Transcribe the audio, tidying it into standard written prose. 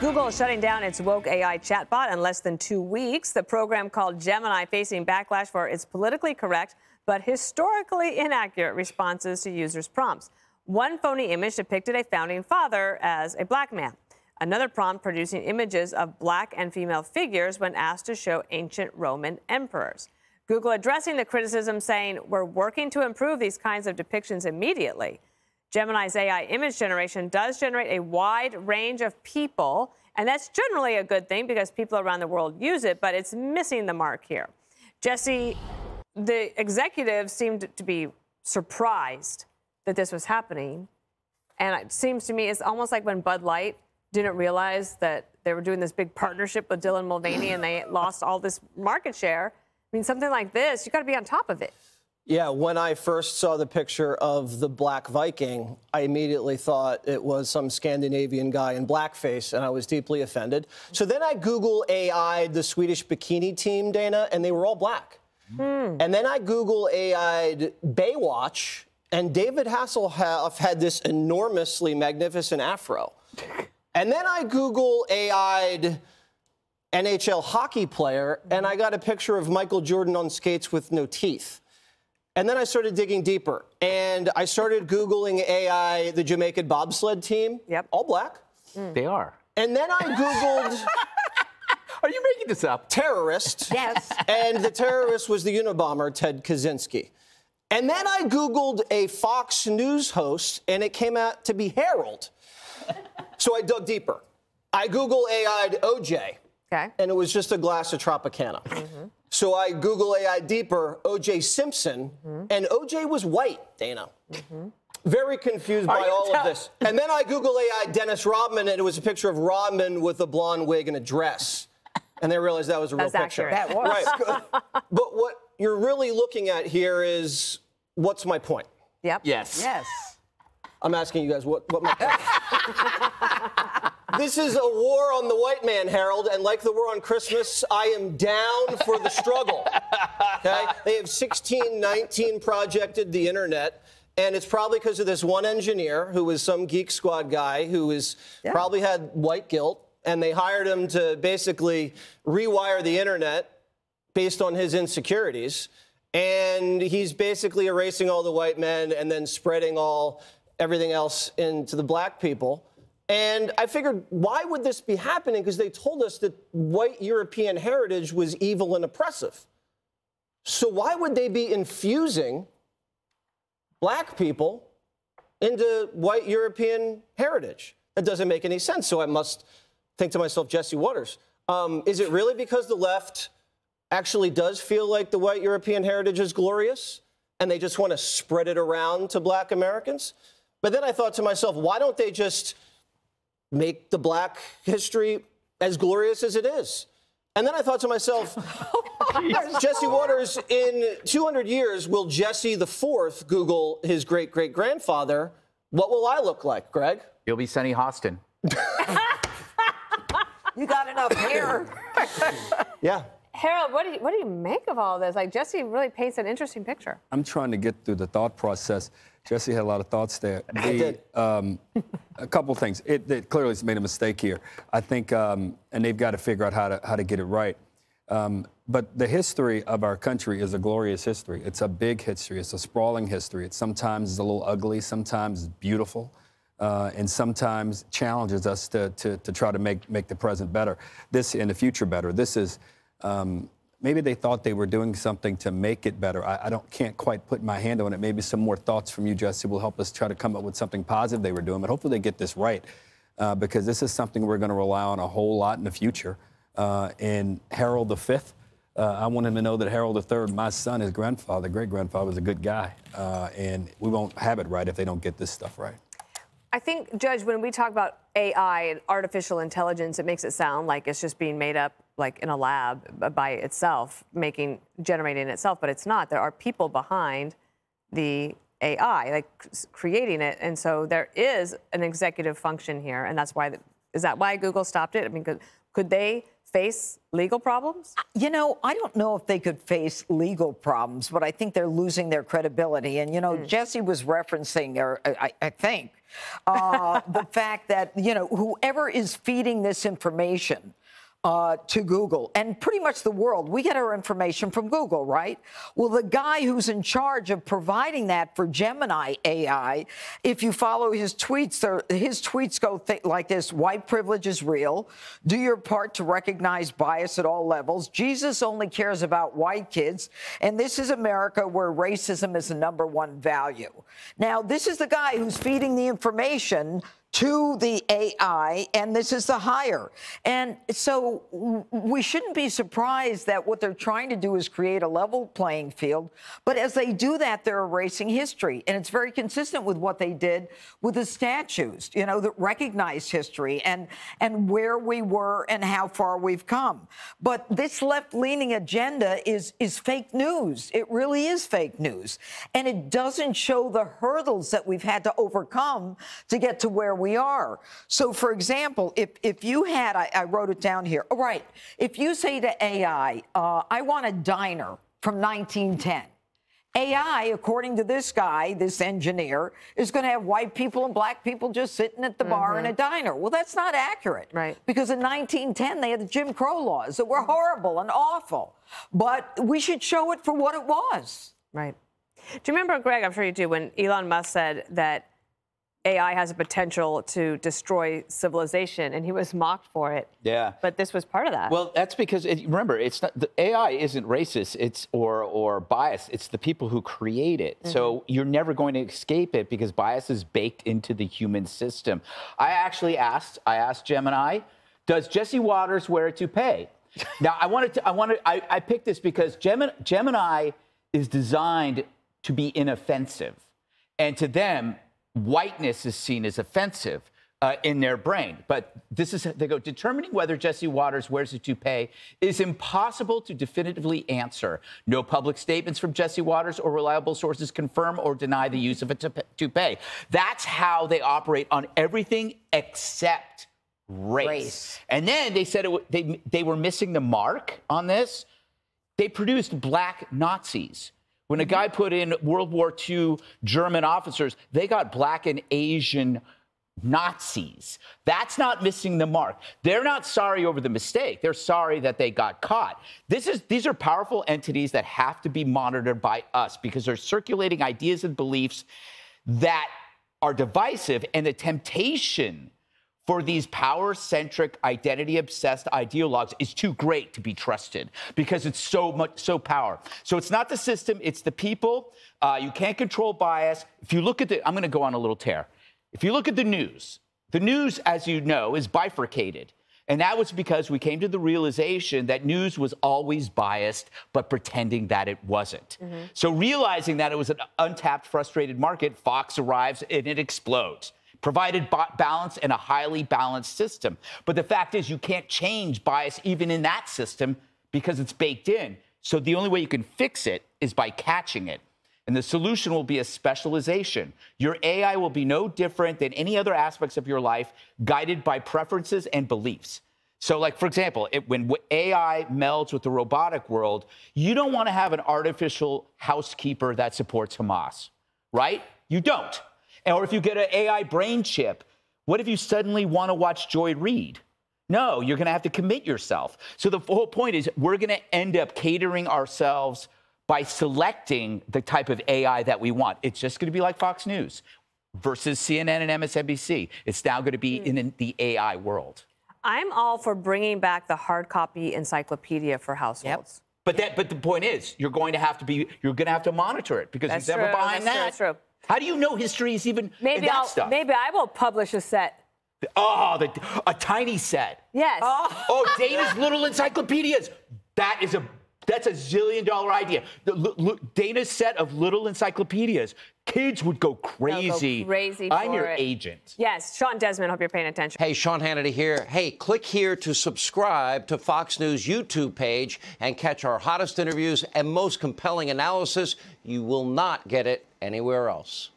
Google is shutting down its woke AI chatbot in less than 2 weeks. The program called Gemini facing backlash for its politically correct but historically inaccurate responses to users' prompts. One phony image depicted a founding father as a black man. Another prompt producing images of black and female figures when asked to show ancient Roman emperors. Google addressing the criticism, saying, "We're working to improve these kinds of depictions immediately." Gemini's AI image generation does generate a wide range of people, and that's generally a good thing because people around the world use it, but it's missing the mark here. Jesse, the executives seemed to be surprised that this was happening, and it seems to me it's almost like when Bud Light didn't realize that they were doing this big partnership with Dylan Mulvaney and they lost all this market share. I mean, something like this, you got to be on top of it. Yeah, when I first saw the picture of the black Viking, I immediately thought it was some Scandinavian guy in blackface, and I was deeply offended. So then I Google AI'd the Swedish bikini team, Dana, and they were all black. Mm. And then I Google AI'd Baywatch, and David Hasselhoff had this enormously magnificent afro. And then I Google AI'd NHL hockey player, and I got a picture of Michael Jordan on skates with no teeth. And then I started digging deeper, and I started Googling AI, the Jamaican bobsled team. Yep. All black. Mm. They are. And then I Googled... Are you making this up? Terrorist. Yes. And the terrorist was the Unabomber, Ted Kaczynski. And then I Googled a Fox News host, and it came out to be Harold. So I dug deeper. I Google AI'd O.J., okay, and it was just a glass of Tropicana. Mm-hmm. So I Google AI deeper, O.J. Simpson, mm-hmm, and O.J. was white, Dana. Mm-hmm. Very confused by all of this. And then I Google AI Dennis Rodman, and it was a picture of Rodman with a blonde wig and a dress. And they realized that was a real picture. That was. Right. But what you're really looking at here is, what's my point? Yep. Yes. Yes. I'm asking you guys, what my point is. This is a war on the white man, Harold, and like the war on Christmas, I am down for the struggle, okay? They have 1619 projected the internet, and it's probably because of this one engineer who was some Geek Squad guy who is, yeah, probably had white guilt, and they hired him to basically rewire the internet based on his insecurities, and he's basically erasing all the white men and then spreading everything else into the black people. And I figured, why would this be happening? Because they told us that white European heritage was evil and oppressive. So why would they be infusing black people into white European heritage? That doesn't make any sense. So I must think to myself, Jesse Watters, is it really because the left actually does feel like the white European heritage is glorious and they just want to spread it around to black Americans? But then I thought to myself, why don't they just make the black history as glorious as it is? And then I thought to myself, Jesse Watters, in 200 years, will Jesse the Fourth Google his great-great-grandfather? What will I look like, Greg? You'll be Sunny Hostin. You got enough hair. Yeah. Harold, what do you make of all this? Like, Jesse really paints an interesting picture. I'm trying to get through the thought process. Jesse had a lot of thoughts there. A couple things. It clearly has made a mistake here, I think, and they've got to figure out how to get it right. But the history of our country is a glorious history. It's a big history. It's a sprawling history. It sometimes is a little ugly, sometimes it's beautiful, and sometimes challenges us to try to make the present better, this and the future better. This is... maybe they thought they were doing something to make it better. I can't quite put my hand on it. Maybe some more thoughts from you, Jesse, will help us try to come up with something positive they were doing. But hopefully they get this right, because this is something we're going to rely on a whole lot in the future. And Harold V, I want him to know that Harold III, my son, his grandfather, great-grandfather, was a good guy. And we won't have it right if they don't get this stuff right. I think, Judge, when we talk about AI and artificial intelligence, it makes it sound like it's just being made up like in a lab by itself, generating itself, but it's not. There are people behind the AI, like creating it, and so there is an executive function here, and that's why Is that why Google stopped it? I mean, could they face legal problems? You know, I don't know if they could face legal problems, but I think they're losing their credibility. And, you know, Jesse was referencing, or I think, the fact that, you know, whoever is feeding this information to Google, and pretty much the world, we get our information from Google, right? Well, the guy who's in charge of providing that for Gemini AI, if you follow his tweets go like this: white privilege is real, do your part to recognize bias at all levels, Jesus only cares about white kids, and this is America where racism is the #1 value. Now, this is the guy who's feeding the information to the AI, and this is the hire. And so we shouldn't be surprised that what they're trying to do is create a level playing field. But as they do that, they're erasing history. And it's very consistent with what they did with the statues, you know, that recognized history and where we were and how far we've come. But this left-leaning agenda is fake news. It really is fake news. And it doesn't show the hurdles that we've had to overcome to get to where we are. So, for example, if you had, I wrote it down here. All right. If you say to AI, I want a diner from 1910, AI, according to this guy, this engineer, is going to have white people and black people just sitting at the bar in a diner. Well, that's not accurate. Right. Because in 1910, they had the Jim Crow laws that were horrible and awful. But we should show it for what it was. Right. Do you remember, Greg, I'm sure you do, when Elon Musk said that AI has a potential to destroy civilization, and he was mocked for it. Yeah. But this was part of that. Well, that's because, remember, it's not, the AI isn't racist or biased. It's the people who create it. So you're never going to escape it because bias is baked into the human system. I asked Gemini, does Jesse Watters wear a toupee? Now, I picked this because Gemini is designed to be inoffensive. And to them, whiteness is seen as offensive in their brain. But this is, they go, determining whether Jesse Watters wears a toupee is impossible to definitively answer. No public statements from Jesse Watters or reliable sources confirm or deny the use of a toupee. That's how they operate on everything except race. And then they said they were missing the mark on this. They produced black Nazis. When a guy put in World War II German officers, they got black and Asian Nazis. That's not missing the mark. They're not sorry over the mistake. They're sorry that they got caught. These are powerful entities that have to be monitored by us because they're circulating ideas and beliefs that are divisive, and the temptation for these power-centric, identity-obsessed ideologues is too great to be trusted because it's so power. So it's not the system, it's the people. You can't control bias. If you look at the, I'm gonna go on a little tear. If you look at the news, as you know, is bifurcated. And that was because we came to the realization that news was always biased, but pretending that it wasn't. So realizing that it was an untapped, frustrated market, Fox arrives and it explodes. Provided balance and a highly balanced system. But the fact is you can't change bias even in that system because it's baked in. So the only way you can fix it is by catching it. And the solution will be a specialization. Your AI will be no different than any other aspects of your life, guided by preferences and beliefs. So, like, for example, when AI melds with the robotic world, you don't want to have an artificial housekeeper that supports Hamas, right? You don't. Or if you get an AI brain chip, what if you suddenly want to watch Joy Reid? No, you're going to have to commit yourself. So the whole point is we're going to end up catering ourselves by selecting the type of AI that we want. It's just going to be like Fox News versus CNN and MSNBC. It's now going to be in the AI world. I'm all for bringing back the hard copy encyclopedia for households. Yep. But the point is you're going to have to monitor it because who's ever buying that? That's true. How do you know history is even in that stuff? Maybe I will publish a set. Oh, a tiny set. Yes. Oh, Dana's little encyclopedias. That's a zillion-dollar idea. Dana's set of little encyclopedias. Kids would go crazy. Go crazy. I'm your agent. Yes, Sean Desmond, hope you're paying attention. Hey, Sean Hannity here. Hey, click here to subscribe to Fox News YouTube page and catch our hottest interviews and most compelling analysis. You will not get it anywhere else.